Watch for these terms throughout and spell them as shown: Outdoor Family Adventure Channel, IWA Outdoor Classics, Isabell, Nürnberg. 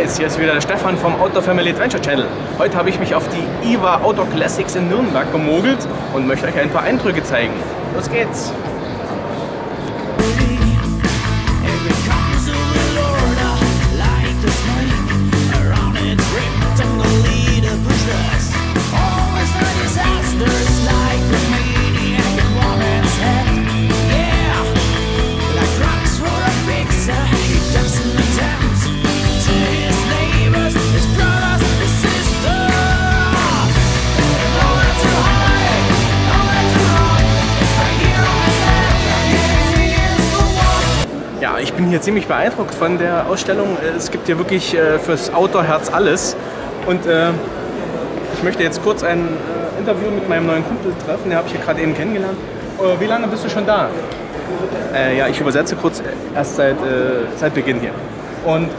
guys, hier ist wieder der Stefan vom Outdoor Family Adventure Channel. Heute habe ich mich auf die IWA Outdoor Classics in Nürnberg gemogelt und möchte euch ein paar Eindrücke zeigen. Los geht's! Ja, ich bin hier ziemlich beeindruckt von der Ausstellung. Es gibt hier wirklich fürs Outdoor-Herz alles. Und ich möchte jetzt kurz ein Interview mit meinem neuen Kumpel treffen. Den habe ich hier gerade eben kennengelernt. Wie lange bist du schon da? Ja, ich übersetze kurz. Erst seit Beginn hier. Und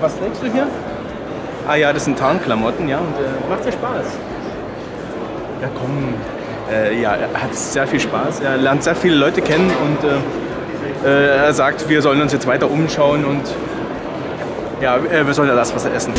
was trägst du hier? Ah ja, das sind Tarnklamotten. Ja, und macht dir Spaß? Ja, komm. Ja, er hat sehr viel Spaß. Er lernt sehr viele Leute kennen und er sagt, wir sollen uns jetzt weiter umschauen und ja, wir sollen ja das Wasser essen.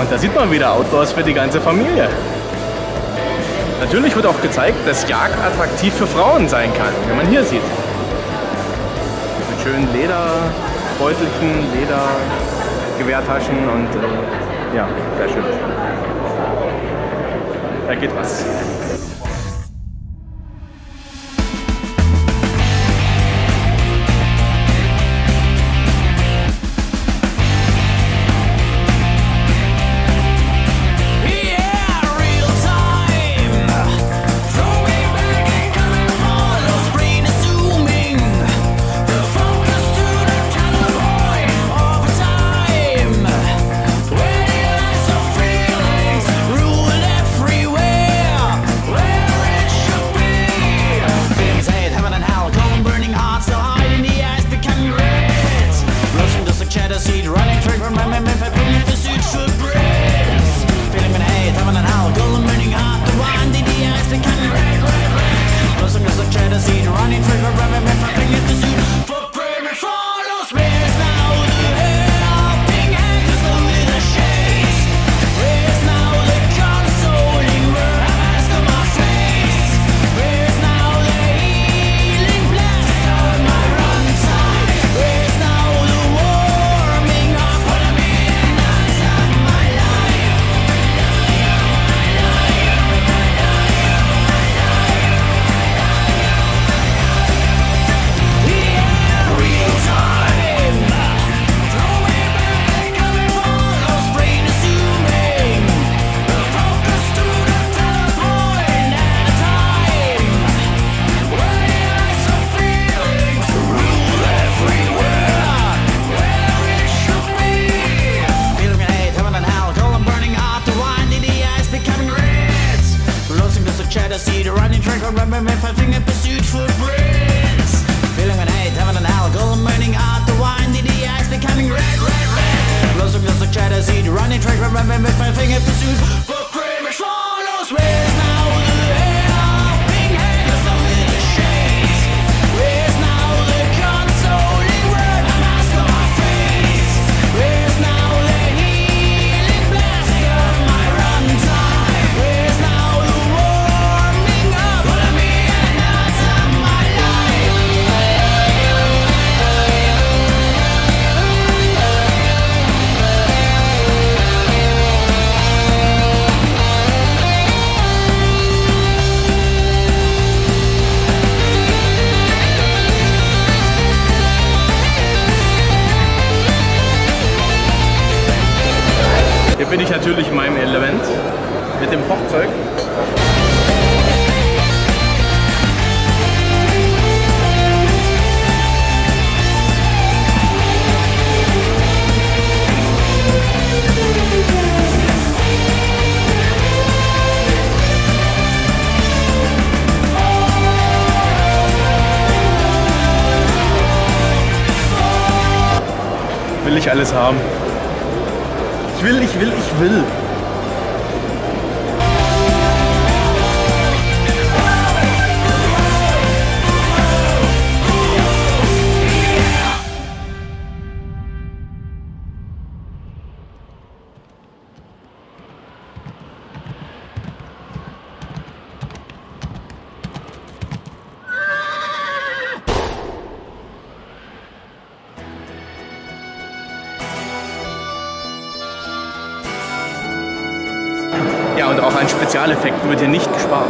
Und da sieht man wieder Outdoors für die ganze Familie. Natürlich wird auch gezeigt, dass Jagd attraktiv für Frauen sein kann, wie man hier sieht. Mit schönen Lederbeutelchen, Ledergewehrtaschen und ja, sehr schön. Da geht was. ich natürlich in meinem Element mit dem Hochzeug. Will ich alles haben. Ich will. Ja, und auch ein Spezialeffekt wird hier nicht gespart.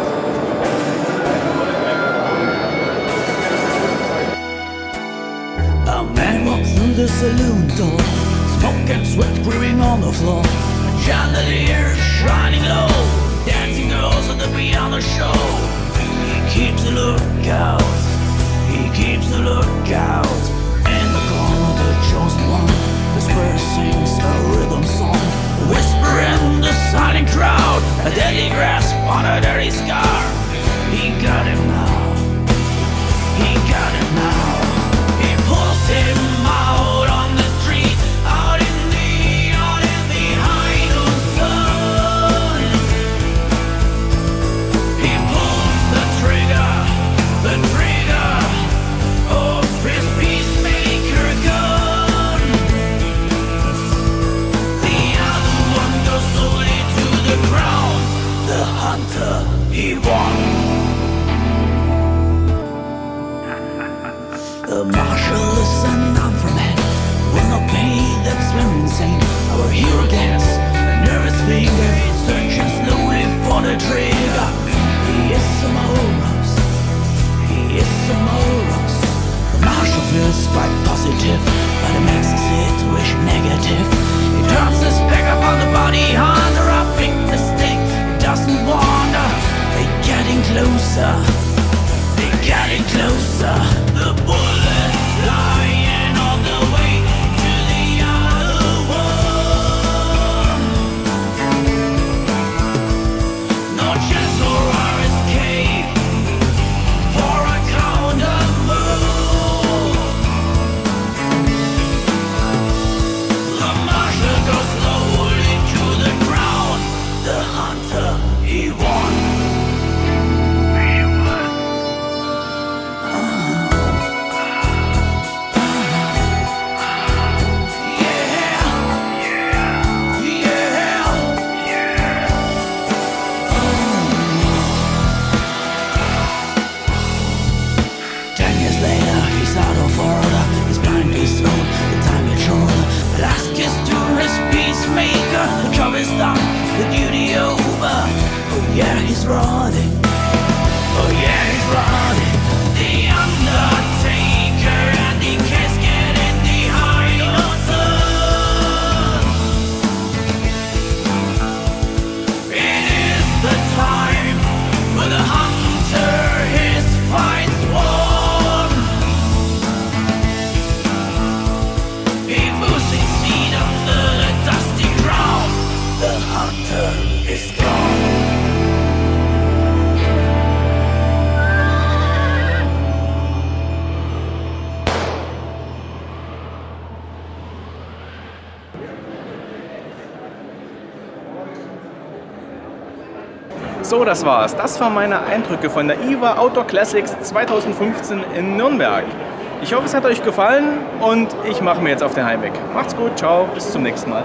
A man walks through the saloon door, smoke and sweat brewing on the floor. Chandeliers shining low, dancing girls on the piano show. He keeps a lookout, he keeps a lookout. In the corner the chosen one, this bird sings a rhythm song. Whispering the silent crowd, a deadly grasp on a dirty scar. He got him now, he got him now. He pulls him out on the street, out in the idle sun. He pulls the trigger of his peacemaker gun. The other one goes slowly to the ground. The hunter, he won. The marshal is an armed man, will not pay, that's very insane. Our hero gets a nervous finger, searching slowly for the trigger. He is somehow lost, he is somehow lost. The marshal feels quite positive, but it makes the situation negative. He turns his back upon the body hunter, a big mistake, he doesn't wander. They're getting closer, they're getting closer. The bullets flying on the way to the other one. No chance for our escape, for a counter move. The marshal goes slowly to the ground. The hunter, he won. So, das war's. Das waren meine Eindrücke von der IWA Outdoor Classics 2015 in Nürnberg. Ich hoffe, es hat euch gefallen und ich mache mir jetzt auf den Heimweg. Macht's gut, ciao, bis zum nächsten Mal.